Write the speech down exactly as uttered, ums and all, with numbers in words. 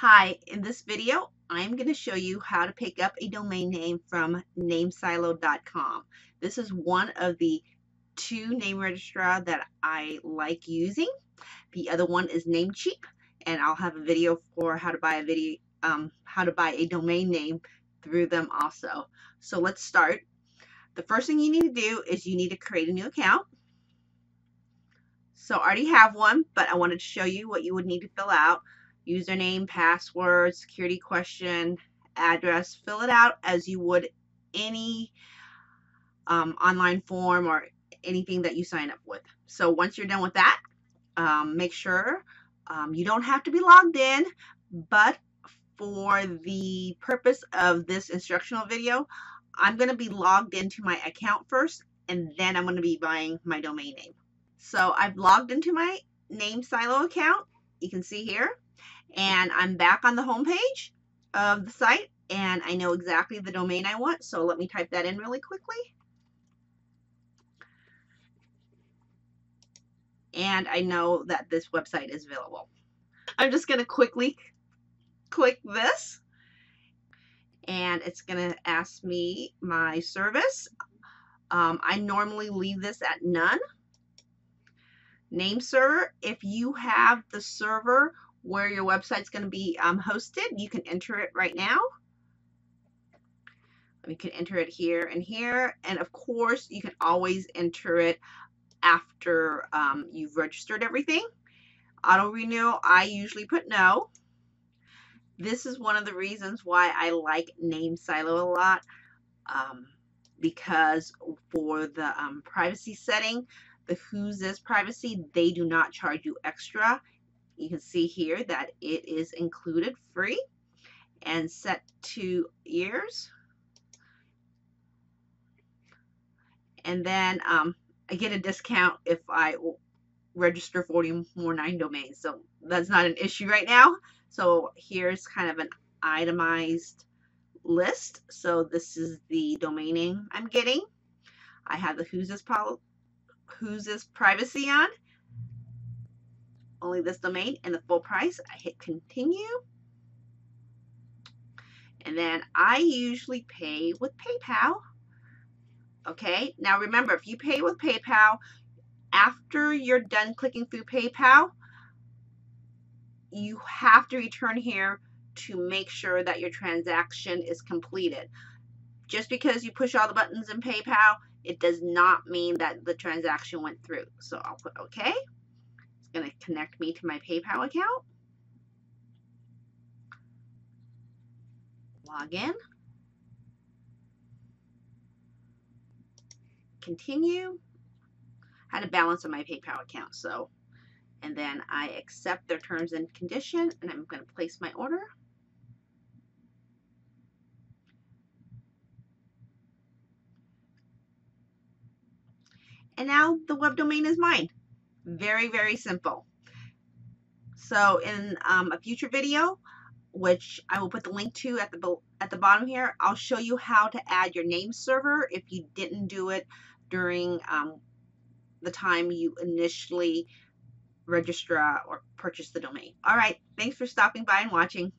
Hi, in this video, I'm going to show you how to pick up a domain name from Namesilo dot com. This is one of the two name registrar that I like using. The other one is Namecheap, and I'll have a video for how to buy a video, um, how to buy a domain name through them also. So let's start. The first thing you need to do is you need to create a new account. So I already have one, but I wanted to show you what you would need to fill out. Username, password, security question, address. Fill it out as you would any um, online form or anything that you sign up with. So once you're done with that, um, make sure um, you don't have to be logged in, but for the purpose of this instructional video, I'm going to be logged into my account first, and then I'm going to be buying my domain name. So I've logged into my Namesilo account. You can see here. And I'm back on the home page of the site, and I know exactly the domain I want, so let me type that in really quickly. And I know that this website is available. I'm just going to quickly click this, and it's going to ask me my service. Um, I normally leave this at none. Name server. If you have the server where your website's going to be um, hosted, you can enter it right now. You can enter it here and here, and of course you can always enter it after um, you've registered everything. Auto renew, I usually put no. This is one of the reasons why I like Namesilo a lot, um, because for the um, privacy setting, the Who's This privacy, they do not charge you extra. You can see here that it is included free and set to years. And then um, I get a discount if I register forty more nine domains. So that's not an issue right now. So here's kind of an itemized list. So this is the domain name I'm getting. I have the Who's This, Who's This privacy on. Only this domain and the full price. I hit continue, and then I usually pay with PayPal. Okay, now remember, if you pay with PayPal, after you're done clicking through PayPal, you have to return here to make sure that your transaction is completed. Just because you push all the buttons in PayPal, it does not mean that the transaction went through. So I'll put okay. Going to connect me to my PayPal account. Log in. Continue. I had a balance on my PayPal account, so, and then I accept their terms and condition, and I'm going to place my order. And now the web domain is mine. Very, very simple. So in um, a future video, which I will put the link to at the, at the bottom here, I'll show you how to add your name server if you didn't do it during um, the time you initially register or purchase the domain. All right, thanks for stopping by and watching.